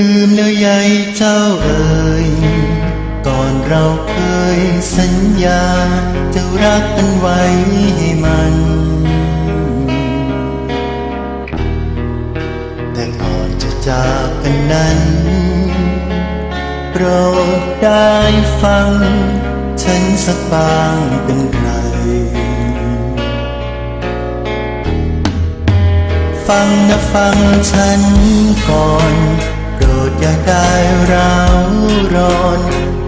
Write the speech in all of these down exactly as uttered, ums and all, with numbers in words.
ลืมแล้วยายเจ้าเอ่ยก่อนเราเคยสัญญาจะรักกันไว้ให้มันแต่ก่อนจะจากกันนั้นโปรดได้ฟังฉันสักบางเป็นไรฟังนะฟังฉันก่อนโปรดอย่าได้ร้าวร้อน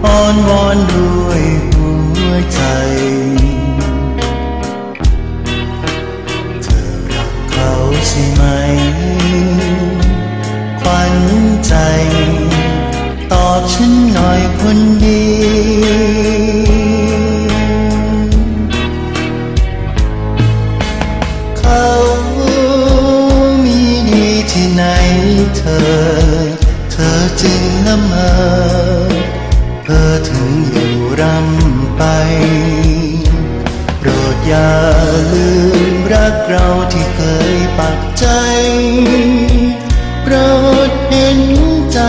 อ้อนวอนด้วยหัวใจเธอรักเขาใช่ไหมขวัญใจตอบฉันหน่อยคนดีเขามีดีที่ไหนเธอเธอจึงละเมอเธอถึงอยู่รำไปโปรดอย่าลืมรักเราที่เคยปักใจโปรดเห็นใจ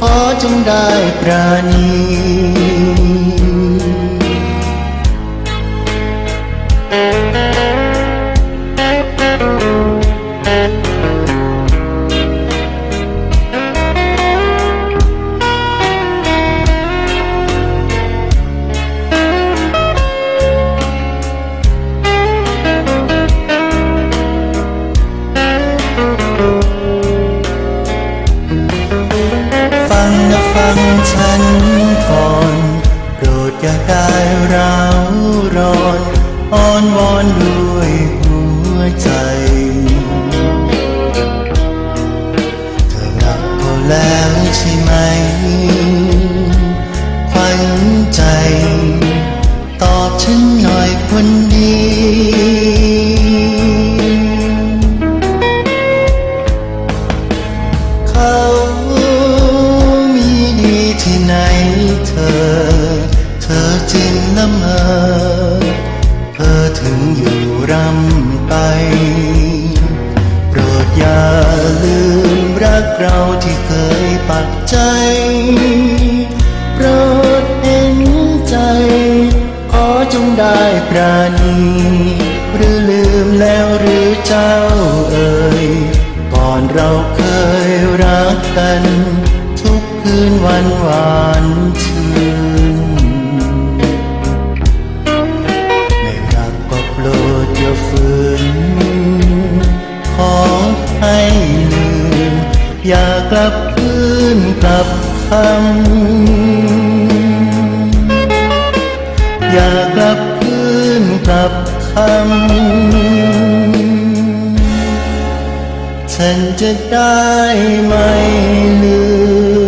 ขอจงได้ปราณีฉันจะได้ไม่ลืม